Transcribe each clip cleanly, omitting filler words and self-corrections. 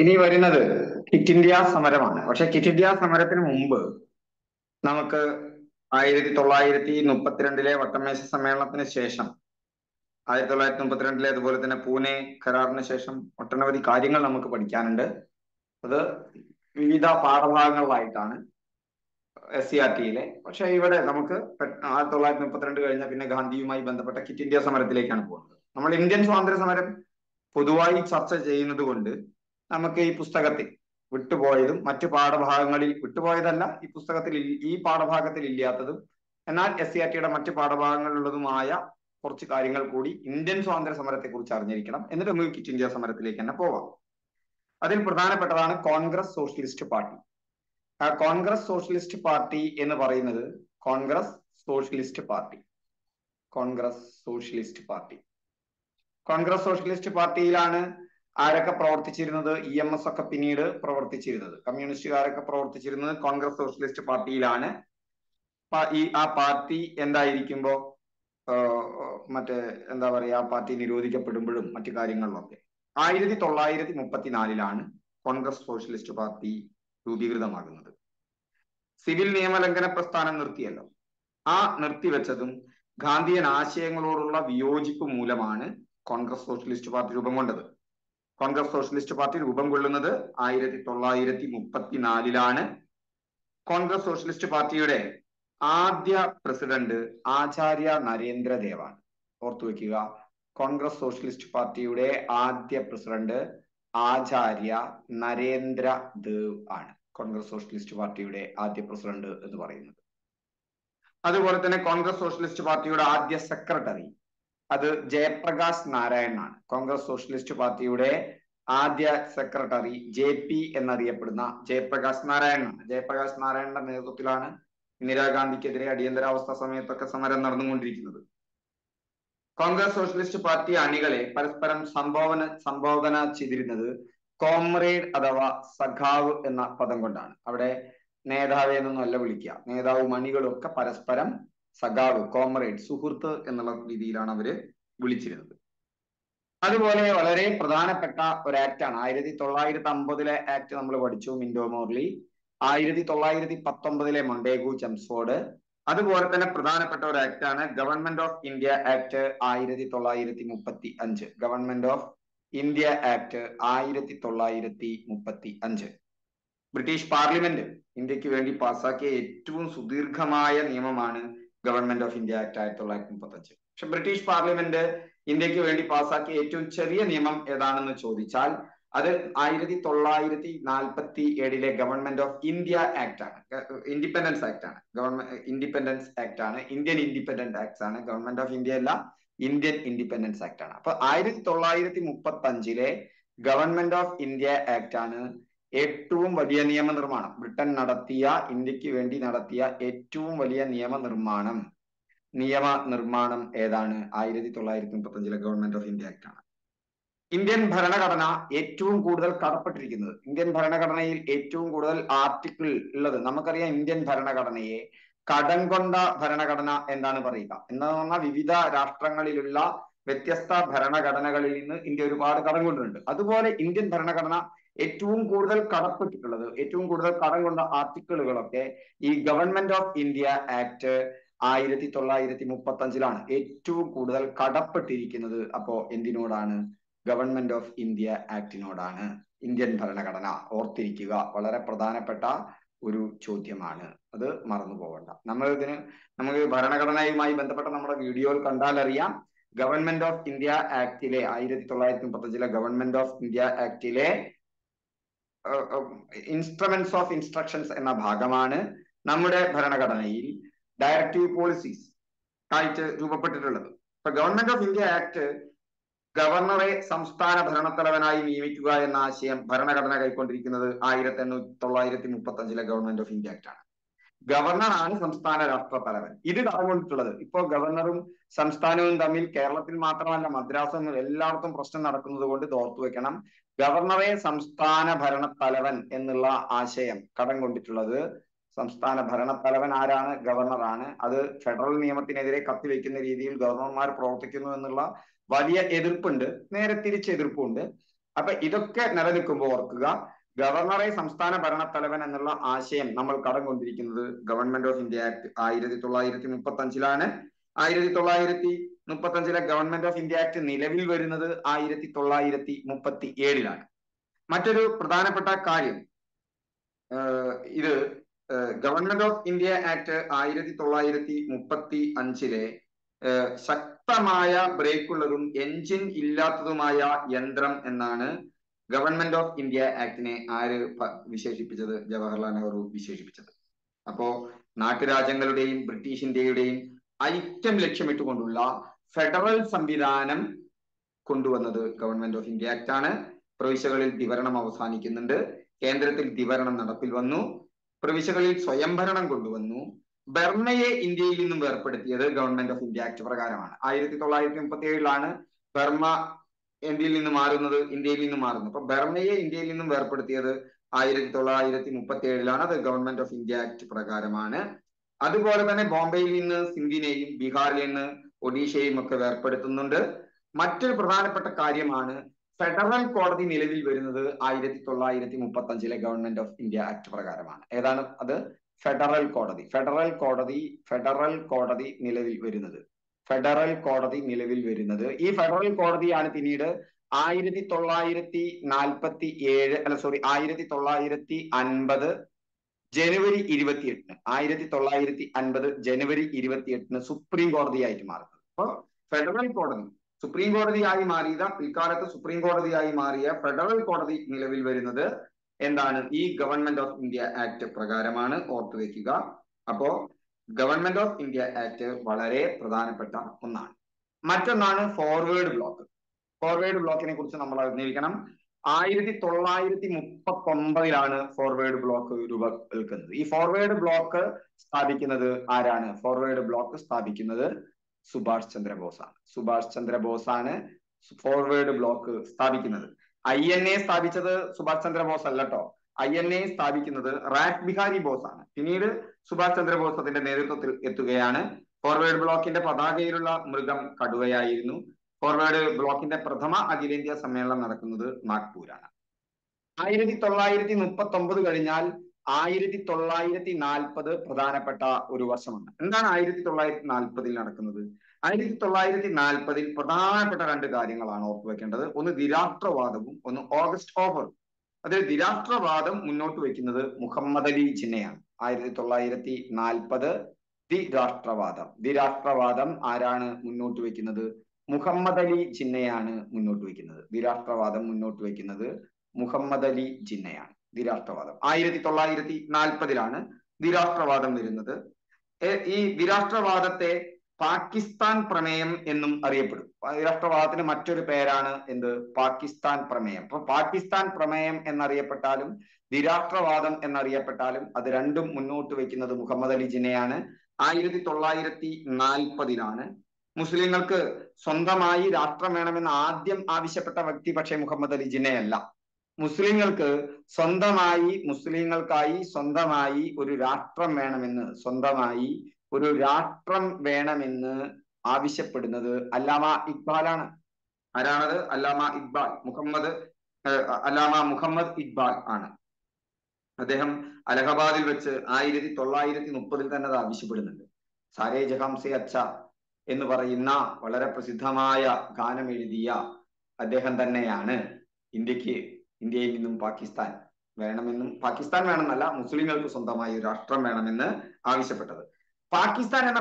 ഇനി വരുന്നത് kit India സമരമാണ്. പക്ഷെ കിറ്റ് ഇന്ത്യ സമരത്തിന് മുമ്പ് നമുക്ക് 1932 വട്ടമേശ സമ്മേളനത്തിന് ശേഷം 1932 അതുപോലെ തന്നെ പൂനെ കരാറിന് ശേഷം ഒട്ടനവധി കാര്യങ്ങൾ നമുക്ക് പഠിക്കാനുണ്ട്. അത് വിവിധ പാഠഭാഗങ്ങളിലായിട്ടാണ് SCRT-യിലെ. പക്ഷെ ഇവിടെ നമുക്ക് 1932 കഴിഞ്ഞ പിന്നെ ഗാന്ധിയുമായി ബന്ധപ്പെട്ട കിറ്റ് ഇന്ത്യ സമരത്തിലേക്കാണ് പോകുന്നത്. നമ്മൾ ഇന്ത്യൻ സ്വാതന്ത്ര്യ സമരം പൊതുവായി ചർച്ച ചെയ്യുന്നത് കൊണ്ട് നമുക്ക് ഈ പുസ്തകത്തിൽ വിട്ടുപോയതും മറ്റു പാഠഭാഗങ്ങളിൽ വിട്ടുപോയതല്ല, ഈ പുസ്തകത്തിൽ ഈ പാഠഭാഗത്തിൽ ഇല്ലാത്തതും എന്നാൽ SCRT-യുടെ മറ്റു പാഠഭാഗങ്ങളിലുള്ളതുമായ കുറച്ച് കാര്യങ്ങൾ കൂടി ഇന്ത്യൻ സ്വാതന്ത്ര്യ സമരത്തെ കുറിച്ച് അറിഞ്ഞിരിക്കണം. എന്നിട്ട് നമുക്ക് കിറ്റ് ഇന്ത്യ സമരത്തിലേക്ക് തന്നെ പോവാം. അതിൽ പ്രധാനപ്പെട്ടതാണ് Congress Socialist Party. Congress Socialist Party എന്ന് പറയുന്നത് കോൺഗ്രസ് സോഷ്യലിസ്റ്റ് പാർട്ടിയിലാണ് ആരൊക്കെ പ്രവർത്തിച്ചിരുന്നത്? EMS ഒക്കെ പിന്നീട് പ്രവർത്തിച്ചിരുന്നത്, കമ്മ്യൂണിസ്റ്റുകാരൊക്കെ പ്രവർത്തിച്ചിരുന്നത് കോൺഗ്രസ് സോഷ്യലിസ്റ്റ് പാർട്ടിയിലാണ്. ഈ ആ പാർട്ടി എന്തായിരിക്കുമ്പോ മറ്റേ എന്താ പറയാ, ആ പാർട്ടി നിരോധിക്കപ്പെടുമ്പോഴും മറ്റു കാര്യങ്ങളിലൊക്കെ 1934 കോൺഗ്രസ് സോഷ്യലിസ്റ്റ് പാർട്ടി രൂപീകൃതമാകുന്നത്. സിവിൽ നിയമലംഘന പ്രസ്ഥാനം നിർത്തിയല്ലോ, ആ നിർത്തിവെച്ചതും ഗാന്ധിയൻ ആശയങ്ങളോടുള്ള വിയോജിപ്പ് മൂലമാണ് കോൺഗ്രസ് സോഷ്യലിസ്റ്റ് പാർട്ടി രൂപം കൊണ്ടത്. കോൺഗ്രസ് സോഷ്യലിസ്റ്റ് പാർട്ടി രൂപം കൊള്ളുന്നത് 1934. കോൺഗ്രസ് സോഷ്യലിസ്റ്റ് പാർട്ടിയുടെ ആദ്യ പ്രസിഡന്റ് ആചാര്യ നരേന്ദ്രദേവാണ്. ഓർത്തു വെക്കുക, കോൺഗ്രസ് സോഷ്യലിസ്റ്റ് പാർട്ടിയുടെ ആദ്യ പ്രസിഡന്റ് ആചാര്യ നരേന്ദ്രദേവ് ആണ് കോൺഗ്രസ് സോഷ്യലിസ്റ്റ് പാർട്ടിയുടെ ആദ്യ പ്രസിഡന്റ് എന്ന് പറയുന്നത്. അതുപോലെ തന്നെ കോൺഗ്രസ് സോഷ്യലിസ്റ്റ് പാർട്ടിയുടെ ആദ്യ സെക്രട്ടറി അത് ജയപ്രകാശ് നാരായണനാണ്. കോൺഗ്രസ് സോഷ്യലിസ്റ്റ് പാർട്ടിയുടെ ആദ്യ സെക്രട്ടറി JP എന്നറിയപ്പെടുന്ന ജയപ്രകാശ് നാരായണനാണ്. ജയപ്രകാശ് നാരായണന്റെ നേതൃത്വത്തിലാണ് ഇന്ദിരാഗാന്ധിക്കെതിരെ അടിയന്തരാവസ്ഥ സമയത്തൊക്കെ സമരം നടന്നുകൊണ്ടിരിക്കുന്നത്. കോൺഗ്രസ് സോഷ്യലിസ്റ്റ് പാർട്ടി അണികളെ പരസ്പരം സംബോധന ചെയ്തിരുന്നത് കോംറേഡ് അഥവാ സഖാവ് എന്ന പദം കൊണ്ടാണ്. അവിടെ നേതാവ് എന്നൊന്നല്ല വിളിക്കുക, നേതാവും അണികളും ഒക്കെ പരസ്പരം സഖാവ്, കോംറേഡ്, സുഹൃത്ത് എന്നുള്ള രീതിയിലാണ് അവര് വിളിച്ചിരുന്നത്. അതുപോലെ വളരെ പ്രധാനപ്പെട്ട ഒരു ആക്ടാണ് 1950 ആക്ട് നമ്മൾ പഠിച്ചു, മിന്റോ മോർലി. 1919 Montagu Chelmsford. അതുപോലെ തന്നെ പ്രധാനപ്പെട്ട ഒരു ആക്ടാണ് government of India act 1935. Government of India act 1935 British parliament ഇന്ത്യക്ക് വേണ്ടി പാസാക്കിയ ഏറ്റവും സുദീർഘമായ നിയമമാണ് ഗവൺമെന്റ് ഓഫ് ഇന്ത്യ ആക്ട് 1935. പക്ഷെ ബ്രിട്ടീഷ് പാർലമെന്റ് ഇന്ത്യക്ക് വേണ്ടി പാസാക്കിയ ഏറ്റവും ചെറിയ നിയമം ഏതാണെന്ന് ചോദിച്ചാൽ അത് 1947 ഗവൺമെന്റ് ഓഫ് ഇന്ത്യ ആക്ട് ആണ്. ഇന്ത്യൻ ഇൻഡിപെൻഡൻസ് ആക്ട് ആണ്. ഗവൺമെന്റ് ഓഫ് ഇന്ത്യ അല്ല, ഇന്ത്യൻ ഇൻഡിപെൻഡൻസ് ആക്ട് ആണ്. അപ്പൊ 1935 ഗവൺമെന്റ് ഓഫ് ഇന്ത്യ ആക്ട് ആണ് ഏറ്റവും വലിയ നിയമനിർമ്മാണം. ബ്രിട്ടൻ നടത്തിയ, ഇന്ത്യക്ക് വേണ്ടി നടത്തിയ ഏറ്റവും വലിയ നിയമനിർമ്മാണം ഏതാണ്? 1935 ഗവൺമെന്റ് ഓഫ് ഇന്ത്യ ആക്ട് ആണ്. ഇന്ത്യൻ ഭരണഘടന ഏറ്റവും കൂടുതൽ കടപ്പെട്ടിരിക്കുന്നത്, ഇന്ത്യൻ ഭരണഘടനയിൽ ഏറ്റവും കൂടുതൽ ആർട്ടിക്കിൾ ഉള്ളത് നമുക്കറിയാം. ഇന്ത്യൻ ഭരണഘടനയെ കടം കൊണ്ട ഭരണഘടന എന്നാണ് പറയുക. എന്ന് പറഞ്ഞാൽ വിവിധ രാഷ്ട്രങ്ങളിലുള്ള വ്യത്യസ്ത ഭരണഘടനകളിൽ നിന്ന് ഇന്ത്യ ഒരുപാട് കടം കൊണ്ടിട്ടുണ്ട്. അതുപോലെ ഇന്ത്യൻ ഭരണഘടന ഏറ്റവും കൂടുതൽ കടപ്പെട്ടിട്ടുള്ളത്, ഏറ്റവും കൂടുതൽ കടം കൊണ്ട ആർട്ടിക്കിളുകളൊക്കെ ഈ ഗവൺമെന്റ് ഓഫ് ഇന്ത്യ ആക്ട് 1935 ഏറ്റവും കൂടുതൽ കടപ്പെട്ടിരിക്കുന്നത്. അപ്പോ എന്തിനോടാണ്? ഗവൺമെന്റ് ഓഫ് ഇന്ത്യ ആക്ടിനോടാണ്, ഇന്ത്യൻ ഭരണഘടന. ഓർത്തിരിക്കുക, വളരെ പ്രധാനപ്പെട്ട ഒരു ചോദ്യമാണ്, അത് മറന്നു പോകണ്ട. നമുക്ക് ഭരണഘടനയുമായി ബന്ധപ്പെട്ട നമ്മുടെ വീഡിയോയിൽ കണ്ടാൽ അറിയാം, ഗവൺമെന്റ് ഓഫ് ഇന്ത്യ ആക്ടിലെ 1935 ഗവൺമെന്റ് ഓഫ് ഇന്ത്യ ആക്ടിലെ ഇൻസ്ട്രുമെന്റ്സ് ഓഫ് ഇൻസ്ട്രക്ഷൻസ് എന്ന ഭാഗമാണ് നമ്മുടെ ഭരണഘടനയിൽ ഡയറക്റ്റീവ് പോളിസീസ് ആയിട്ട് രൂപപ്പെട്ടിട്ടുള്ളത്. ഇപ്പൊ ഗവൺമെന്റ് ഓഫ് ഇന്ത്യ ആക്ട് ഗവർണറെ സംസ്ഥാന ഭരണത്തലവനായി നിയമിക്കുക എന്ന ആശയം ഭരണഘടന കൈക്കൊണ്ടിരിക്കുന്നത് 1935 ഗവൺമെന്റ് ഓഫ് ഇന്ത്യ ആക്ട് ആണ്. ഗവർണറാണ് സംസ്ഥാന രാഷ്ട്ര തലവൻ. ഇത് കടകൊണ്ടിട്ടുള്ളത് ഇപ്പോ ഗവർണറും സംസ്ഥാനവും തമ്മിൽ കേരളത്തിൽ മാത്രമല്ല മദ്രാസും എല്ലായിടത്തും പ്രശ്നം നടക്കുന്നത് കൊണ്ട് ഓർത്തു വെക്കണം, ഗവർണറെ സംസ്ഥാന ഭരണത്തലവൻ എന്നുള്ള ആശയം കടം കൊണ്ടിട്ടുള്ളത് സംസ്ഥാന ഭരണത്തലവൻ ആരാണ്? ഗവർണറാണ്. അത് ഫെഡറൽ നിയമത്തിനെതിരെ കത്തിവെക്കുന്ന രീതിയിൽ ഗവർണർമാർ പ്രവർത്തിക്കുന്നു എന്നുള്ള വലിയ എതിർപ്പുണ്ട്, നേരെ തിരിച്ച് എതിർപ്പുണ്ട്. Apa idokke narathikkumbo orkkuka. Governor Samstana Barana Talavan and Allah Asham, Namal Karagundi, the Government of India Act, Ireditola, Nupatanchilane, Ireditola, Nupatanchila, Government of India Act, Nilevil, where another Ireditola, Mupati Edilan. Maturu Pradana Pata Kari, either Government of India Act, Ireditola, Mupati Anchile, Shaktamaya, Breakularum, Engine Illatumaya, Yendram and Nana. Government of India Act ne Aare Visheshippichadu, Jawaharlal Nehru Visheshippichadu. Appo Naakirajangaludeyum, British Indiyudeyum, Itham Lakshamittukondulla, Federal Samvidhanam Konduvannathu, Government of India Act aanu, Provishakalil Divaranam Avasanikkannundu, Kendrathil Divaranam Nadappil vannu, Provishakalil Swayambharanam konduvannu, Burmaye Indiyil ninnum verppeduthiyathu, Government of India Act prakaramanu, 1937 aanu, Burma India in the Marun, India in the Marun. Burmaya, India in the Verpert theatre, Iretola, Iretimupatilana, the Government of India Act Pragaramana. Adubaraman, Bombay in Sindhine, Bihar in Odisha, Makaverpertununda, Matil Prana Patakariamana, Federal Court the Nilavil Veranother, Iretola, Iretimupatanjila, Government of India Act Pragaramana. Edan other Federal Court of the Federal Court of the Nilavil Veranother. Federal Court of the Nilavil Verinother. If Federal Court of the Anathinida, Ireti Tolaireti, Nalpati, sorry, Ireti Tolaireti, Anbada, January Irivatiatna, Ireti Tolaireti, Anbada, January Irivatiatna, Supreme Court of the Itimar. Federal Court of the Supreme Court of the Imarida, Picarata, Supreme Court of the Imaria, Federal Court of the Nilavil Verinother, and the E Government of India Act Pragaramana or Tuekiga, above. Government of India Act Valare Pradhana Petta Unnan. Mattanana forward block. Forward block in a Kursanamal Nilkanam. Ireti Tolaireti Mupambailana forward block Rubakan. E forward block Stabik another Arana. Forward block Stabik another Subhash Chandra Bose. Subhash Chandra Bose forward block Stabik another. INA Stabich other Subhash Chandra Bose Lato. INA Stabik another Rat Bihari Bosana. You need Subhash Chandra Bose in the Neruto Etugayana, forward block in the Padagirula, Murgam Kaduaya Irnu, forward block in the Prathama, Agirindia Samela Narakunudu, Nakpurana. Ireti Tolaireti Nupatombu Garinal, Ireti Tolaireti Nalpada, Pradana Pata, Uruvasaman, and then Ireti Tolai Nalpadil Narakunudu. Ireti Tolaireti Nalpadil, Pradana Pata under guarding Alan of Wakanda, on the Diratra Vadam, on August offer. Other Diratra Vadam, Munot to Wakinother, Muhammad Ali Chinea. Iretolaireti Nalpada, the Rastravadam. The Rastravadam, Arana Munno to wake another, Muhammad Ali Jinayana Munno to wake another, the Rastravadam Munno to wake another, Muhammad Ali Jinayan, the Rastravadam. Iretolaireti Nalpadirana, the Rastravadam with another. E. Virastravadate, Pakistan Pranayam in Ariapur. Rastravatan Matur Perana in the Pakistan Pranayam. Pakistan Pranayam and Ariapatalum. Dirastravadam and Ariapatalum, Adarandum Muno to Wakina the Muhammad Ali Jinayana, Ireti Tolaireti Nal Padirana, Muslim Alker, Sondamai, Rastramanam and Adiam Avishapata Vakti Pache Muhammad Ali Jinayala, Muslim Alker, Sondamai, Muslim Alkai, Sondamai, Uri Rastramanam, Sondamai, Uri Rastram Venam in Avishapadanother, Allama Iqbalana, Aranother, Allama Iqbal, Allama Muhammad Iqbal Anna. Adeham Allahabadil which Ireti Tolaireti Nupadil and Avishipudan. Sare Jaham Seacha in the Varayana, Valara Prasitamaya, Ghana Medidia, Adehandanayana, Indiki, India in Pakistan. Vanamin Pakistan Manamala, Muslim Alkusandamai, Rastra Manamina, Avishapata. Pakistan and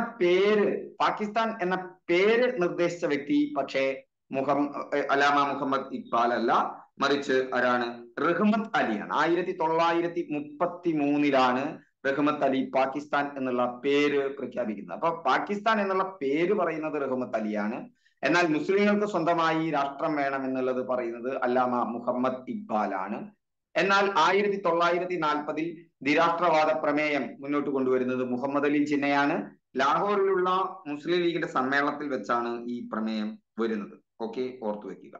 a pair Nurdeshavati Pache, Allama Muhammad Iqbal Allah. Marich Arana, Rahmat Ali, Ireti Tolaireti Mupati Munirana, Rahmat Ali, Pakistan and the La Pere Prakabina. Pakistan and the La Pere were another Rahmat Aliana, and Al Muslim Sondamai, Rastramanam and another Parinother, Allama Muhammad Iqbalana, and Al Ireti Tolaireti Nalpadi, the Rastravada Prameam, Munotukundu, another Muhammad Ali Jinayana, Lahorula, Muslim League Samalatil Vachana, E. Prameam, with another. Okay, or to Akiva.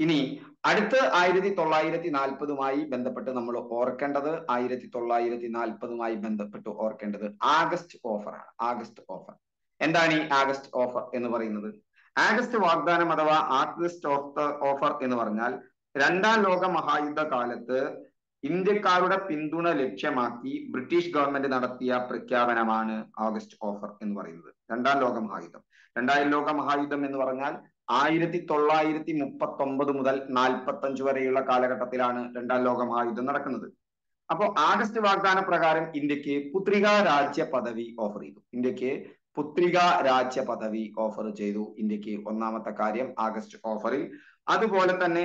Ini Aditha Ireti Tolaireti Nalpadumai, when the Patanamolo orc and other Ireti Tolaireti Nalpadumai, when the Pato orc and other August offer. And Dani August offer in the Varinother. August Vagdana Madava, August offer in the Varanal, രണ്ടാം ലോക മഹായുദ്ധ കാലത്ത് ഇന്ത്യക്കാരുടെ പിന്തുണ ലക്ഷ്യമാക്കി British government നടത്തിയ പ്രഖ്യാപനമാണ് August offer എന്ന് പറയുന്നത്. രണ്ടാം ലോക മഹായുദ്ധം, രണ്ടാം ലോക മഹായുദ്ധം എന്ന് പറഞ്ഞാൽ 1939 മുതൽ 45 വരെയുള്ള കാലഘട്ടത്തിലാണ് രണ്ടാം ലോക മഹായുദ്ധം നടക്കുന്നത്. അപ്പോൾ ആഗസ്റ്റ് വാഗ്ദാന പ്രകാരം ഇന്ത്യക്ക് പുത്രികാ രാജ്യ പദവി ഓഫർ ചെയ്തു. ഇന്ത്യക്ക് പുത്രികാ രാജ്യ പദവി ഓഫർ ചെയ്തു. ഇന്ത്യക്ക് ഒന്നാമത്തെ കാര്യം ആഗസ്റ്റ് ഓഫറിൽ. അതുപോലെ തന്നെ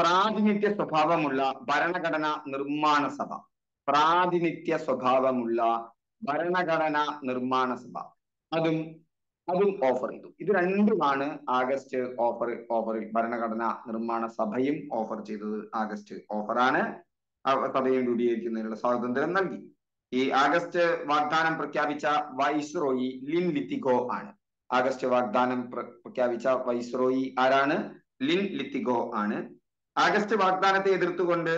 പ്രാതിനിധ്യ സ്വഭാവമുള്ള ഭരണഘടനാ നിർമ്മാണ സഭ, പ്രാതിനിധ്യ സ്വഭാവമുള്ള ഭരണഘടനാ നിർമ്മാണ സഭ അതും ഓഫർ ചെയ്തു. ഇത് രണ്ടുമാണ് ആഗസ്റ്റ് ഓഫറിൽ ഭരണഘടനാ നിർമ്മാണ സഭയും ഓഫർ ചെയ്തത്. ആഗസ്റ്റ് ഓഫറാണ് സഭയും രൂപീകരിക്കുന്നതിനുള്ള സ്വാതന്ത്ര്യം നൽകി. ഈ ആഗസ്റ്റ് വാഗ്ദാനം പ്രഖ്യാപിച്ച വൈസ്രോയി ലിൻ ലിത്തിഗോ ആണ്. ആഗസ്റ്റ് വാഗ്ദാനം പ്രഖ്യാപിച്ച വൈസ്രോയി ആരാണ്? ലിൻ ലിത്തിഗോ ആണ്. ആഗസ്റ്റ് വാഗ്ദാനത്തെ എതിർത്തുകൊണ്ട്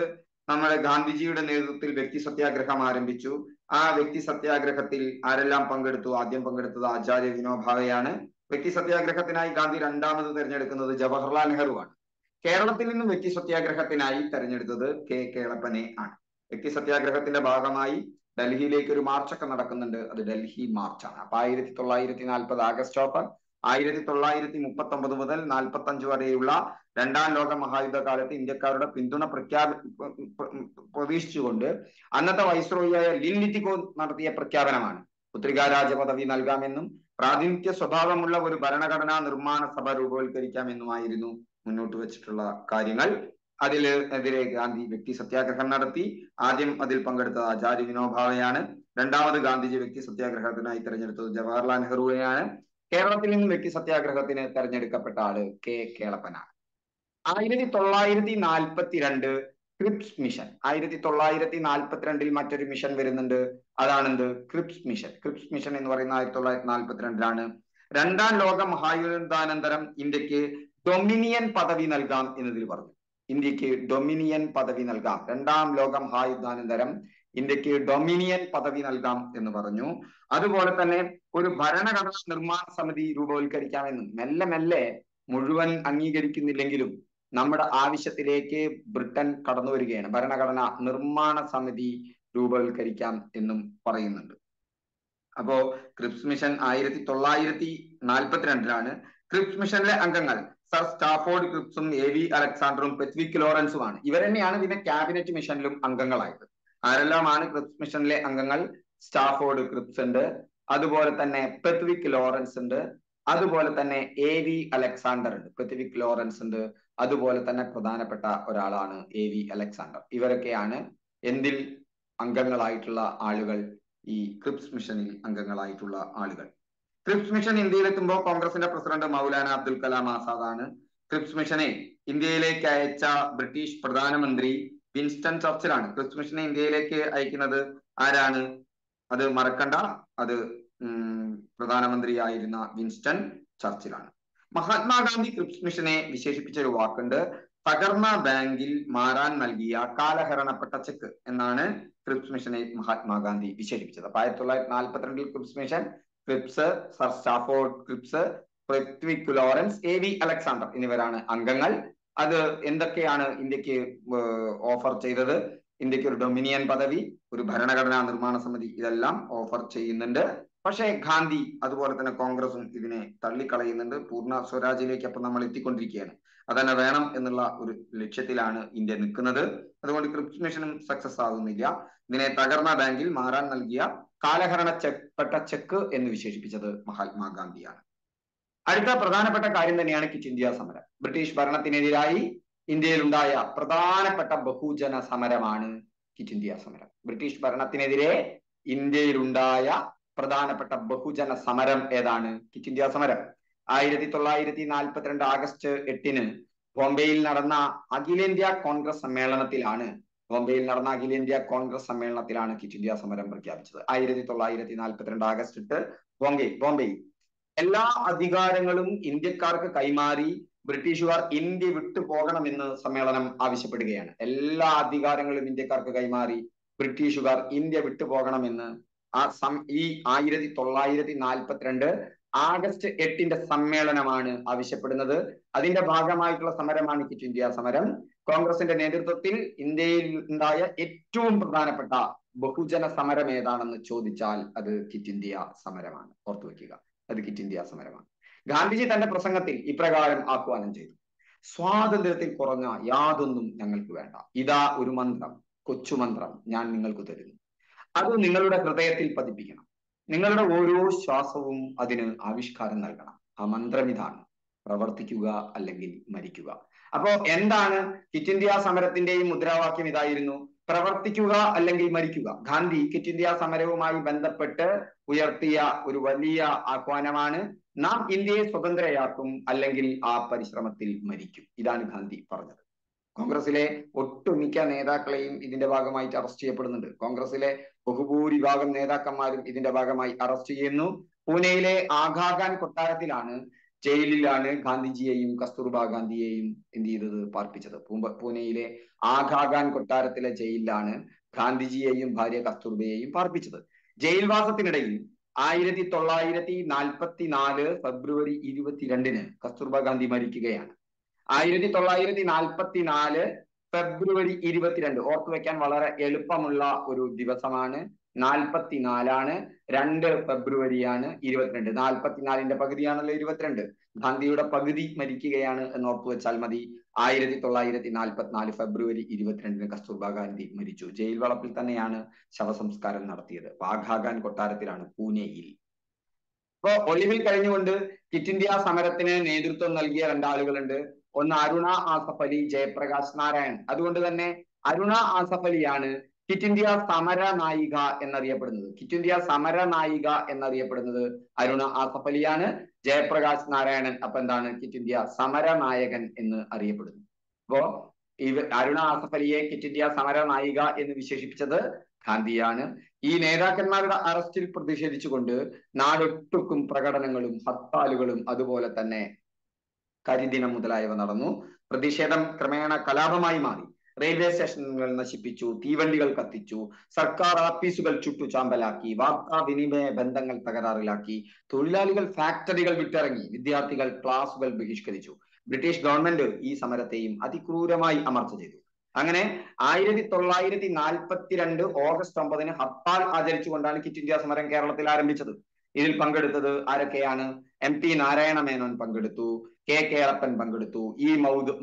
നമ്മുടെ ഗാന്ധിജിയുടെ നേതൃത്വത്തിൽ വ്യക്തി സത്യാഗ്രഹം ആരംഭിച്ചു. ആ വ്യക്തി സത്യാഗ്രഹത്തിൽ ആരെല്ലാം പങ്കെടുത്തു? ആദ്യം പങ്കെടുത്തത് ആചാര്യ വിനോബാവയാണ്. വ്യക്തി സത്യാഗ്രഹത്തിനായി ഗാന്ധി രണ്ടാമത് തെരഞ്ഞെടുക്കുന്നത് ജവഹർലാൽ നെഹ്റു ആണ്. കേരളത്തിൽ നിന്നും വ്യക്തി സത്യാഗ്രഹത്തിനായി തെരഞ്ഞെടുത്തത് കെ കേളപ്പനെ ആണ്. വ്യക്തി സത്യാഗ്രഹത്തിന്റെ ഭാഗമായി ഡൽഹിയിലേക്ക് ഒരു മാർച്ചൊക്കെ നടക്കുന്നുണ്ട്. അത് ഡൽഹി മാർച്ചാണ്. അപ്പൊ 1940 ആഗസ്റ്റ് ഓഫർ 1939 മുതൽ 45 വരെയുള്ള രണ്ടാം ലോക മഹായുദ്ധ കാലത്ത് ഇന്ത്യക്കാരുടെ പിന്തുണ പ്രതീക്ഷിച്ചുകൊണ്ട് അന്നത്തെ വൈസ്രോയിയായ ലിൻ ലിത്തിഗോ നടത്തിയ പ്രഖ്യാപനമാണ് പുത്രികാ രാജ പദവി നൽകാമെന്നും പ്രാതിനിധ്യ സ്വഭാവമുള്ള ഒരു ഭരണഘടനാ നിർമ്മാണ സഭ രൂപവൽക്കരിക്കാമെന്നുമായിരുന്നു മുന്നോട്ട് വെച്ചിട്ടുള്ള കാര്യങ്ങൾ. അതിനെതിരെ ഗാന്ധി വ്യക്തി സത്യാഗ്രഹം നടത്തി. ആദ്യം അതിൽ പങ്കെടുത്തത് ആചാര്യ വിനോബാവയാണ്. രണ്ടാമത് ഗാന്ധിജി വ്യക്തി സത്യാഗ്രഹത്തിനായി തെരഞ്ഞെടുത്തത് ജവഹർലാൽ നെഹ്റുവിനെയാണ്. കേരളത്തിൽ നിന്നും വ്യക്തി സത്യാഗ്രഹത്തിന് തെരഞ്ഞെടുക്കപ്പെട്ട ആള് കെ കേളപ്പനാണ്. 1942 Cripps mission. 1942 മറ്റൊരു മിഷൻ വരുന്നുണ്ട്. അതാണെന്ത്? Cripps mission. ക്രിപ്സ് മിഷൻ എന്ന് പറയുന്ന 1942 രണ്ടാം ലോക മഹായുദ്ധാനന്തരം ഇന്ത്യക്ക് ഡൊമിനിയൻ പദവി നൽകാം എന്നതിൽ പറഞ്ഞു. ഇന്ത്യക്ക് ഡൊമിനിയൻ പദവി നൽകാം. രണ്ടാം ലോക മഹായുദ്ധാനന്തരം ഇന്ത്യക്ക് ഡൊമിനിയൻ പദവി നൽകാം എന്ന് പറഞ്ഞു. അതുപോലെ തന്നെ ഒരു ഭരണഘടനാ നിർമ്മാണ സമിതി രൂപവൽക്കരിക്കാമെന്നും, മെല്ലെ മെല്ലെ മുഴുവൻ അംഗീകരിക്കുന്നില്ലെങ്കിലും നമ്മുടെ ആവശ്യത്തിലേക്ക് ബ്രിട്ടൻ കടന്നു വരികയാണ്. ഭരണഘടനാ നിർമ്മാണ സമിതി രൂപവൽക്കരിക്കാം എന്നും പറയുന്നുണ്ട്. അപ്പോ ക്രിപ്സ് മിഷൻ 1942 ക്രിപ്സ് മിഷനിലെ അംഗങ്ങൾ സർ സ്റ്റാഫോർഡ് ക്രിപ്സും എ വി അലക്സാണ്ടറും പെറ്റ്വിക് ലോറൻസുമാണ്. ഇവർ തന്നെയാണ് പിന്നെ ക്യാബിനറ്റ് മിഷനിലും അംഗങ്ങളായത്. ആരെല്ലാമാണ് ക്രിപ്സ് മിഷനിലെ അംഗങ്ങൾ? സ്റ്റാഫോർഡ് ക്രിപ്സ് ഉണ്ട്, അതുപോലെ തന്നെ പെറ്റ്വിക് ലോറൻസ് ഉണ്ട്, അതുപോലെ തന്നെ എ വി അലക്സാണ്ടർ ഉണ്ട്. പെറ്റ്വിക് ലോറൻസ് ഉണ്ട്, അതുപോലെ തന്നെ പ്രധാനപ്പെട്ട ഒരാളാണ് എ വി അലക്സാണ്ടർ. ഇവരൊക്കെയാണ് എന്തിൽ അംഗങ്ങളായിട്ടുള്ള ആളുകൾ? ഈ ക്രിപ്സ് മിഷനിൽ അംഗങ്ങളായിട്ടുള്ള ആളുകൾ. ക്രിപ്സ് മിഷൻ ഇന്ത്യയിലെത്തുമ്പോൾ കോൺഗ്രസിന്റെ പ്രസിഡന്റ് മൗലാന അബ്ദുൽ കലാം ആസാദാണ്. ക്രിപ്സ് മിഷനെ ഇന്ത്യയിലേക്ക് അയച്ച ബ്രിട്ടീഷ് പ്രധാനമന്ത്രി വിൻസ്റ്റൺ ചർച്ചിലാണ്. ക്രിപ്സ് മിഷനെ ഇന്ത്യയിലേക്ക് അയക്കുന്നത് ആരാണ്? അത് മറക്കണ്ട, അത് പ്രധാനമന്ത്രിയായിരുന്ന വിൻസ്റ്റൺ ചർച്ചിലാണ്. മഹാത്മാഗാന്ധി ക്രിപ്സ് മിഷനെ വിശേഷിപ്പിച്ച ഒരു വാക്കുണ്ട്. തകർന്ന ബാങ്കിൽ മാറാൻ നൽകിയ കാലഹരണപ്പെട്ട ചെക്ക് എന്നാണ് ക്രിപ്സ് മിഷനെ മഹാത്മാഗാന്ധി വിശേഷിപ്പിച്ചത്. അപ്പൊ 1942 Cripps mission, Cripps, sir Stafford Cripps, Pethick Lawrence, A V Alexander എന്നിവരാണ് അംഗങ്ങൾ. അത് എന്തൊക്കെയാണ് ഇന്ത്യക്ക് ഓഫർ ചെയ്തത്? ഇന്ത്യക്ക് ഒരു ഡൊമിനിയൻ പദവി, ഒരു ഭരണഘടനാ നിർമ്മാണ സമിതി, ഇതെല്ലാം ഓഫർ ചെയ്യുന്നുണ്ട്. പക്ഷേ ഗാന്ധി അതുപോലെ തന്നെ കോൺഗ്രസും ഇതിനെ തള്ളിക്കളയുന്നുണ്ട്. പൂർണ്ണ സ്വരാജിലേക്ക് അപ്പം നമ്മൾ എത്തിക്കൊണ്ടിരിക്കുകയാണ്. അതന്നെ വേണം എന്നുള്ള ഒരു ലക്ഷ്യത്തിലാണ് ഇന്ത്യ നിൽക്കുന്നത്. അതുകൊണ്ട് ക്രിപ്സ് മിഷനും സക്സസ് ആകുന്നില്ല. ഇതിനെ തകർന്ന ബാങ്കിൽ മാറാൻ നൽകിയ കാലഹരണപ്പെട്ട ചെക്ക് എന്ന് വിശേഷിപ്പിച്ചത് മഹാത്മാഗാന്ധിയാണ്. അടുത്ത പ്രധാനപ്പെട്ട കാര്യം തന്നെയാണ് ക്വിറ്റ് ഇന്ത്യ സമരം. ബ്രിട്ടീഷ് ഭരണത്തിനെതിരായി ഇന്ത്യയിലുണ്ടായ പ്രധാനപ്പെട്ട ബഹുജന സമരമാണ് ക്വിറ്റ് ഇന്ത്യ സമരം. ബ്രിട്ടീഷ് ഭരണത്തിനെതിരെ ഇന്ത്യയിലുണ്ടായ പ്രധാനപ്പെട്ട ബഹുജന സമരം ഏതാണ്? ക്വിറ്റ് ഇന്ത്യ സമരം. 1942 ആഗസ്റ്റ് 8 ബോംബെയിൽ നടന്ന അഖിലേന്ത്യാ കോൺഗ്രസ് സമ്മേളനത്തിലാണ് ക്വിറ്റ് ഇന്ത്യ സമരം പ്രഖ്യാപിച്ചത്. 1942 ആഗസ്റ്റ് 8 ബോംബെയിൽ എല്ലാ അധികാരങ്ങളും ഇന്ത്യക്കാർക്ക് കൈമാറി ബ്രിട്ടീഷുകാർ ഇന്ത്യ വിട്ടു പോകണമെന്ന് സമ്മേളനം ആവശ്യപ്പെടുകയാണ്. എല്ലാ അധികാരങ്ങളും ഇന്ത്യക്കാർക്ക് കൈമാറി ബ്രിട്ടീഷുകാർ ഇന്ത്യ വിട്ടു പോകണമെന്ന് ഈ 1942 ആഗസ്റ്റ് 8 സമ്മേളനമാണ് ആവശ്യപ്പെടുന്നത്. അതിന്റെ ഭാഗമായിട്ടുള്ള സമരമാണ് ക്വിറ്റ് ഇന്ത്യ സമരം. കോൺഗ്രസിന്റെ നേതൃത്വത്തിൽ ഇന്ത്യയിൽ ഉണ്ടായ ഏറ്റവും പ്രധാനപ്പെട്ട ബഹുജന സമരം ഏതാണെന്ന് ചോദിച്ചാൽ അത് ക്വിറ്റ് ഇന്ത്യ സമരമാണ്. ഓർത്തു വയ്ക്കുക, അത് ക്വിറ്റ് ഇന്ത്യ സമരമാണ്. ഗാന്ധിജി തന്റെ പ്രസംഗത്തിൽ ഇപ്രകാരം ആഹ്വാനം ചെയ്തു: സ്വാതന്ത്ര്യത്തിൽ കുറഞ്ഞ യാതൊന്നും ഞങ്ങൾക്ക് വേണ്ട. ഇതാ ഒരു മന്ത്രം, കൊച്ചു മന്ത്രം ഞാൻ നിങ്ങൾക്ക് തരുന്നു. അത് നിങ്ങളുടെ ഹൃദയത്തിൽ പതിപ്പിക്കണം. നിങ്ങളുടെ ഓരോ ശ്വാസവും അതിന് ആവിഷ്കാരം നൽകണം. ആ മന്ത്രം ഇതാണ്: പ്രവർത്തിക്കുക അല്ലെങ്കിൽ മരിക്കുക. അപ്പോ എന്താണ് ക്വിറ്റ് ഇന്ത്യ സമരത്തിന്റെയും മുദ്രാവാക്യം? ഇതായിരുന്നു: പ്രവർത്തിക്കുക അല്ലെങ്കിൽ മരിക്കുക. ഗാന്ധി ക്വിറ്റ് ഇന്ത്യ സമരവുമായി ബന്ധപ്പെട്ട് ഉയർത്തിയ ഒരു വലിയ ആഹ്വാനമാണ് നാം ഇന്ത്യയെ സ്വതന്ത്രയാക്കും അല്ലെങ്കിൽ ആ പരിശ്രമത്തിൽ മരിക്കും. ഇതാണ് ഗാന്ധി പറഞ്ഞത്. കോൺഗ്രസിലെ ഒട്ടുമിക്ക നേതാക്കളെയും ഇതിന്റെ ഭാഗമായിട്ട് അറസ്റ്റ് ചെയ്യപ്പെടുന്നുണ്ട്. കോൺഗ്രസിലെ ബഹുഭൂരിഭാഗം നേതാക്കന്മാരും ഇതിന്റെ ഭാഗമായി അറസ്റ്റ് ചെയ്യുന്നു. പൂനെയിലെ ആഗാഖാൻ കൊട്ടാരത്തിലാണ്, ജയിലിലാണ് ഗാന്ധിജിയെയും കസ്തൂർബാ ഗാന്ധിയെയും എന്ത് ചെയ്തത്? പാർപ്പിച്ചത്. പൂനെയിലെ ആഗാഖാൻ കൊട്ടാരത്തിലെ ജയിലിലാണ് ഗാന്ധിജിയെയും ഭാര്യ കസ്തൂർബയെയും പാർപ്പിച്ചത്. ജയിൽവാസത്തിനിടയിൽ 1944 ഫെബ്രുവരി 22 കസ്തൂർബാ ഗാന്ധി മരിക്കുകയാണ്. 1944 ഫെബ്രുവരി 22 ഓർത്തു വെക്കാൻ വളരെ എളുപ്പമുള്ള ഒരു ദിവസമാണ്. 44 2 ഫെബ്രുവരിയാണ് 22. 44ന്റെ പകുതിയാണല്ലോ 22. ഗാന്ധിയുടെ പകുതി മരിക്കുകയാണ് എന്ന് ഓർത്തു വെച്ചാൽ മതി. 1944 ഫെബ്രുവരി 22 കസ്തൂർബാ ഗാന്ധി മരിച്ചു. ജയിൽ വളപ്പിൽ തന്നെയാണ് ശവസംസ്കാരം നടത്തിയത്. ആഗാഖാൻ കൊട്ടാരത്തിലാണ്, പൂനെയിൽ. ഇപ്പോ ഒളിവിൽ കഴിഞ്ഞുകൊണ്ട് ക്വിറ്റ് ഇന്ത്യ സമരത്തിന് നേതൃത്വം നൽകിയ രണ്ടാളുകളുണ്ട്. ഒന്ന് അരുണ ആസഫ് അലി, ജയപ്രകാശ് നാരായൺ. അതുകൊണ്ട് തന്നെ അരുണ ആസഫ് അലിയാണ് ക്വിറ്റ് ഇന്ത്യ സമര നായിക എന്നറിയപ്പെടുന്നത്. ക്വിറ്റ് ഇന്ത്യ സമര നായിക എന്നറിയപ്പെടുന്നത് അരുണ ആസഫ് അലിയാണ്. ജയപ്രകാശ് നാരായണൻ അപ്പൊ എന്താണ്? ക്വിറ്റ് ഇന്ത്യ സമര നായകൻ എന്ന് അറിയപ്പെടുന്നു. അപ്പോ അരുണ ആസഫ് അലിയെ ക്വിറ്റ് ഇന്ത്യ സമര നായിക എന്ന് വിശേഷിപ്പിച്ചത് ഗാന്ധിയാണ്. ഈ നേതാക്കന്മാരുടെ അറസ്റ്റിൽ പ്രതിഷേധിച്ചുകൊണ്ട് നാടൊട്ടുക്കും പ്രകടനങ്ങളും ഹർത്താലുകളും അതുപോലെ തന്നെ കരിദിനം മുതലായവ നടന്നു. പ്രതിഷേധം ക്രമേണ കലാപമായി മാറി. റെയിൽവേ സ്റ്റേഷനുകൾ നശിപ്പിച്ചു, തീവണ്ടികൾ കത്തിച്ചു, സർക്കാർ ഓഫീസുകൾ ചുട്ടുചാമ്പലാക്കി, വാർത്താ വിനിമയ ബന്ധങ്ങൾ തകരാറിലാക്കി, തൊഴിലാളികൾ ഫാക്ടറികൾ വിട്ടിറങ്ങി, വിദ്യാർത്ഥികൾ ക്ലാസുകൾ ബഹിഷ്കരിച്ചു. ബ്രിട്ടീഷ് ഗവൺമെന്റ് ഈ സമരത്തെയും അതിക്രൂരമായി അമർച്ച ചെയ്തു. അങ്ങനെ 1942 ഓഗസ്റ്റ് 9 ഹർത്താൽ ആചരിച്ചുകൊണ്ടാണ് ക്വിറ്റ് ഇന്ത്യ സമരം കേരളത്തിൽ ആരംഭിച്ചത്. ഇതിൽ പങ്കെടുത്തത് ആരൊക്കെയാണ്? MP നാരായണ മേനോൻ പങ്കെടുത്തു, കെ അളപ്പൻ പങ്കെടുത്തു,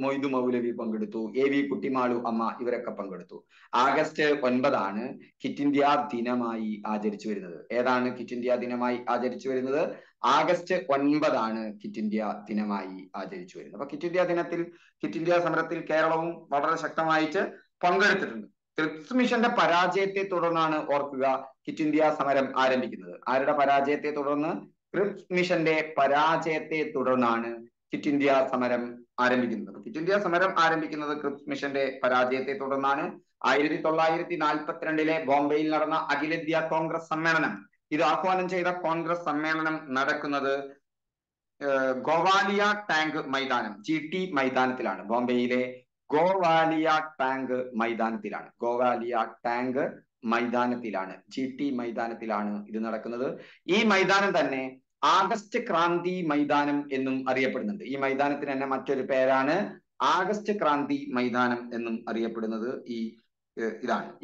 മൊയ്തു മൗലവി പങ്കെടുത്തു, AV കുട്ടിമാളു അമ്മ ഇവരൊക്കെ പങ്കെടുത്തു. ആഗസ്റ്റ് 9 ക്വിറ്റ് ഇന്ത്യ ദിനമായി ആചരിച്ചു വരുന്നത്. ഏതാണ് ക്വിറ്റ് ഇന്ത്യ ദിനമായി ആചരിച്ചു വരുന്നത്? ആഗസ്റ്റ് 9 ക്വിറ്റ് ഇന്ത്യ ദിനമായി ആചരിച്ചു വരുന്നത്. അപ്പൊ ക്വിറ്റ് ഇന്ത്യ ദിനത്തിൽ, ക്വിറ്റ് ഇന്ത്യ സമരത്തിൽ കേരളവും വളരെ ശക്തമായിട്ട് പങ്കെടുത്തിട്ടുണ്ട്. ക്രിപ്സ് മിഷന്റെ പരാജയത്തെ തുടർന്നാണ്, ഓർക്കുക, ക്വിറ്റ് ഇന്ത്യ സമരം ആരംഭിക്കുന്നത്. ആരുടെ പരാജയത്തെ തുടർന്ന്? ക്രിപ്സ് മിഷന്റെ പരാജയത്തെ തുടർന്നാണ് ക്വിറ്റ് ഇന്ത്യ സമരം ആരംഭിക്കുന്നത്. ക്വിറ്റ് ഇന്ത്യ സമരം ആരംഭിക്കുന്നത് ക്രിപ്സ് മിഷന്റെ പരാജയത്തെ തുടർന്നാണ്. 1942 ബോംബെയിൽ നടന്ന അഖിലേന്ത്യാ കോൺഗ്രസ് സമ്മേളനം, ഇത് ആഹ്വാനം ചെയ്ത കോൺഗ്രസ് സമ്മേളനം നടക്കുന്നത് ഗോവാലിയ ടാങ്ക് മൈതാനം, GT മൈതാനത്തിലാണ്. ബോംബെയിലെ ഗോവാലിയ ടാങ്ക് മൈതാനത്തിലാണ്, ഗോവാലിയ ടാങ്ക് മൈതാനത്തിലാണ്, GT മൈതാനത്തിലാണ് ഇത് നടക്കുന്നത്. ഈ മൈതാനം തന്നെ ആഗസ്റ്റ് ക്രാന്തി മൈതാനം എന്നും അറിയപ്പെടുന്നുണ്ട്. ഈ മൈതാനത്തിന് തന്നെ മറ്റൊരു പേരാണ് ആഗസ്റ്റ് ക്രാന്തി മൈതാനം എന്നും അറിയപ്പെടുന്നത്.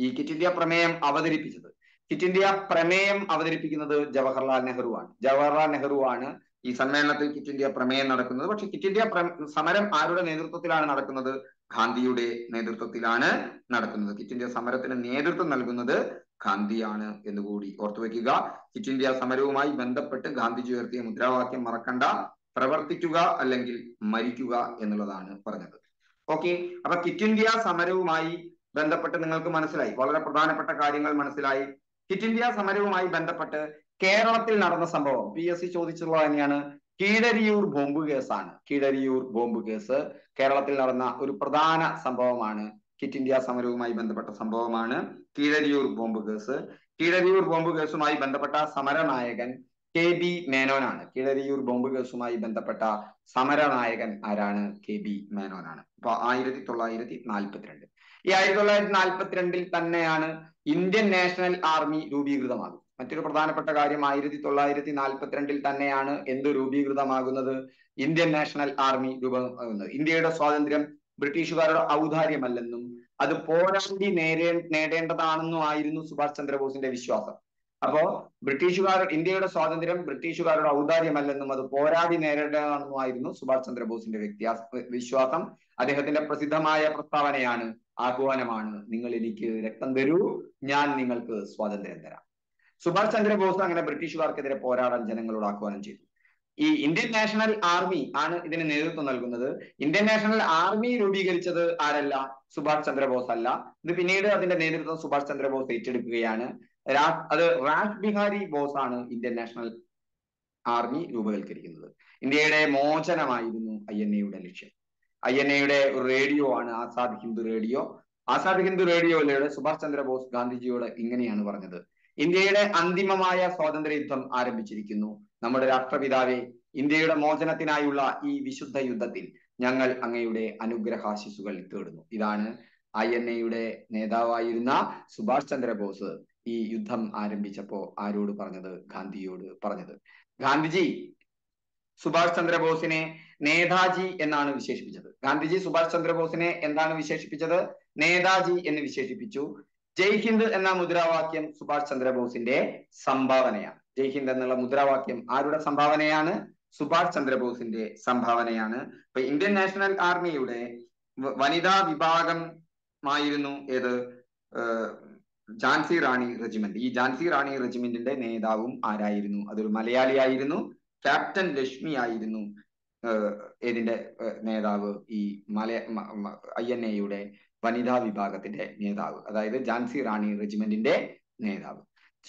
ഈ ക്വിറ്റ് ഇന്ത്യ പ്രമേയം അവതരിപ്പിച്ചത്, ക്വിറ്റ് ഇന്ത്യ പ്രമേയം അവതരിപ്പിക്കുന്നത് ജവഹർലാൽ നെഹ്റുവാണ്. ജവഹർലാൽ നെഹ്റുവാണ് ഈ സമ്മേളനത്തിൽ ക്വിറ്റ് ഇന്ത്യ പ്രമേയം നടക്കുന്നത്. പക്ഷെ ക്വിറ്റ് ഇന്ത്യ സമരം ആരുടെ നേതൃത്വത്തിലാണ് നടക്കുന്നത്? ഗാന്ധിയുടെ നേതൃത്വത്തിലാണ് നടക്കുന്നത്. ക്വിറ്റ് ഇന്ത്യ സമരത്തിന് നേതൃത്വം നൽകുന്നത് ഗാന്ധിയാണ് എന്നുകൂടി ഓർത്തു വയ്ക്കുക. ക്വിറ്റ് ഇന്ത്യ സമരവുമായി ബന്ധപ്പെട്ട് ഗാന്ധിജി ഉയർത്തിയ മുദ്രാവാക്യം മറക്കണ്ട: പ്രവർത്തിക്കുക അല്ലെങ്കിൽ മരിക്കുക എന്നുള്ളതാണ് പറഞ്ഞത്. ഓക്കെ, അപ്പൊ ക്വിറ്റ് ഇന്ത്യ സമരവുമായി ബന്ധപ്പെട്ട് നിങ്ങൾക്ക് മനസ്സിലായി, വളരെ പ്രധാനപ്പെട്ട കാര്യങ്ങൾ മനസ്സിലായി. ക്വിറ്റ് ഇന്ത്യ സമരവുമായി ബന്ധപ്പെട്ട് കേരളത്തിൽ നടന്ന സംഭവം PSC ചോദിച്ചിട്ടുള്ളത് തന്നെയാണ്. കീഴരിയൂർ ബോംബ് കേസാണ്. കീഴരിയൂർ ബോംബ് കേസ് കേരളത്തിൽ നടന്ന ഒരു പ്രധാന സംഭവമാണ്. ക്വിറ്റ് ഇന്ത്യ സമരവുമായി ബന്ധപ്പെട്ട സംഭവമാണ് Keezhariyur bomb case. Keezhariyur bomb കേസുമായി ബന്ധപ്പെട്ട സമരനായകൻ KB മേനോനാണ്. കീഴരിയൂർ ബോംബ് കേസുമായി ബന്ധപ്പെട്ട സമരനായകൻ ആരാണ്? KB മേനോനാണ്. അപ്പൊ 1942, ഈ 1942 തന്നെയാണ് ഇന്ത്യൻ നാഷണൽ ആർമി രൂപീകൃതമാകുന്നത്. മറ്റൊരു പ്രധാനപ്പെട്ട കാര്യം, 1942 തന്നെയാണ് എന്ത് രൂപീകൃതമാകുന്നത്? ഇന്ത്യൻ നാഷണൽ ആർമി രൂപമാകുന്നത്. ഇന്ത്യയുടെ സ്വാതന്ത്ര്യം ബ്രിട്ടീഷുകാരുടെ ഔദാര്യമല്ലെന്നും അത് പോരാടി നേടേണ്ടതാണെന്നുമായിരുന്നു സുഭാഷ് ചന്ദ്രബോസിന്റെ വിശ്വാസം. അപ്പോ ബ്രിട്ടീഷുകാർ ഇന്ത്യയുടെ സ്വാതന്ത്ര്യം ബ്രിട്ടീഷുകാരുടെ ഔദാര്യമല്ലെന്നും അത് പോരാടി നേടേണ്ടതാണെന്നുമായിരുന്നു സുഭാഷ് ചന്ദ്രബോസിന്റെ വിശ്വാസം. അദ്ദേഹത്തിന്റെ പ്രസിദ്ധമായ പ്രസ്താവനയാണ്, ആഹ്വാനമാണ്, നിങ്ങൾ എനിക്ക് രക്തം തരൂ, ഞാൻ നിങ്ങൾക്ക് സ്വാതന്ത്ര്യം തരാം. സുഭാഷ് ചന്ദ്രബോസ് അങ്ങനെ ബ്രിട്ടീഷുകാർക്കെതിരെ പോരാടാൻ ജനങ്ങളോട് ആഹ്വാനം ചെയ്തു. ഈ ഇന്ത്യൻ നാഷണൽ ആർമി ആണ് ഇതിന് നേതൃത്വം നൽകുന്നത്. ഇന്ത്യൻ നാഷണൽ ആർമി രൂപീകരിച്ചത് ആരല്ല? സുഭാഷ് ചന്ദ്രബോസ് അല്ല. ഇത് പിന്നീട് അതിന്റെ നേതൃത്വം സുഭാഷ് ചന്ദ്രബോസ് ഏറ്റെടുക്കുകയാണ്. അത് റാസ് ബിഹാരി ബോസ് ആണ് ഇന്ത്യൻ നാഷണൽ ആർമി രൂപവൽക്കരിക്കുന്നത്. ഇന്ത്യയുടെ മോചനമായിരുന്നു INAയുടെ ലക്ഷ്യം. INAയുടെ ഒരു റേഡിയോ ആണ് ആസാദ് ഹിന്ദ് റേഡിയോ. ആസാദ് ഹിന്ദ് റേഡിയോയിലൂടെ സുഭാഷ് ചന്ദ്രബോസ് ഗാന്ധിജിയോട് ഇങ്ങനെയാണ് പറഞ്ഞത്: ഇന്ത്യയുടെ അന്തിമമായ സ്വാതന്ത്ര്യ യുദ്ധം ആരംഭിച്ചിരിക്കുന്നു. നമ്മുടെ രാഷ്ട്രപിതാവെ, ഇന്ത്യയുടെ മോചനത്തിനായുള്ള ഈ വിശുദ്ധ യുദ്ധത്തിൽ ഞങ്ങൾ അങ്ങയുടെ അനുഗ്രഹാശിസുകൾ തേടുന്നു. ഇതാണ് INAയുടെ നേതാവായിരുന്ന സുഭാഷ് ചന്ദ്രബോസ് ഈ യുദ്ധം ആരംഭിച്ചപ്പോ ആരോട് പറഞ്ഞത്? ഗാന്ധിജിയോട് പറഞ്ഞത്. ഗാന്ധിജി സുഭാഷ് ചന്ദ്രബോസിനെ നേതാജി എന്നാണ് വിശേഷിപ്പിച്ചത്. ഗാന്ധിജി സുഭാഷ് ചന്ദ്രബോസിനെ എന്താണ് വിശേഷിപ്പിച്ചത്? നേതാജി എന്ന് വിശേഷിപ്പിച്ചു. ജയ് ഹിന്ദ് എന്ന മുദ്രാവാക്യം സുഭാഷ് ചന്ദ്രബോസിന്റെ സംഭാവനയാണ്. ജയ് ഹിന്ദ് എന്നുള്ള മുദ്രാവാക്യം ആരുടെ സംഭാവനയാണ്? സുഭാഷ് ചന്ദ്രബോസിന്റെ സംഭാവനയാണ്. ഇപ്പൊ ഇന്ത്യൻ നാഷണൽ ആർമിയുടെ വനിതാ വിഭാഗമായിരുന്നു ഏത്? ജാൻസി റാണി റെജിമെന്റ്. ഈ ജാൻസി റാണി റെജിമെന്റിന്റെ നേതാവും ആരായിരുന്നു? അതൊരു മലയാളിയായിരുന്നു. ക്യാപ്റ്റൻ ലക്ഷ്മി ആയിരുന്നു ഇതിന്റെ നേതാവ്, ഈ INAയുടെ വനിതാ വിഭാഗത്തിന്റെ നേതാവ്, അതായത് ജാൻസി റാണി റെജിമെന്റിന്റെ നേതാവ്.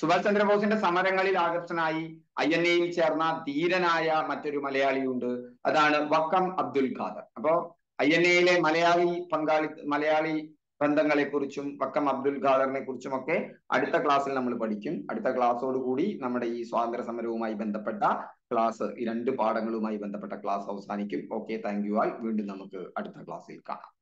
സുഭാഷ് ചന്ദ്രബോസിന്റെ സമരങ്ങളിൽ ആകർഷനായി INAയിൽ ചേർന്ന ധീരനായ മറ്റൊരു മലയാളിയുണ്ട്. അതാണ് വക്കം അബ്ദുൽ ഖാദർ. അപ്പോ INAയിലെ മലയാളി ബന്ധങ്ങളെ കുറിച്ചും വക്കം അബ്ദുൽ ഖാദറിനെ കുറിച്ചും ഒക്കെ അടുത്ത ക്ലാസ്സിൽ നമ്മൾ പഠിക്കും. അടുത്ത ക്ലാസ്സോടുകൂടി നമ്മുടെ ഈ സ്വാതന്ത്ര്യ സമരവുമായി ബന്ധപ്പെട്ട ക്ലാസ്, ഈ 2 പാഠങ്ങളുമായി ബന്ധപ്പെട്ട ക്ലാസ് അവസാനിക്കും. Okay, thank you all. വീണ്ടും നമുക്ക് അടുത്ത ക്ലാസ്സിൽ കാണാം.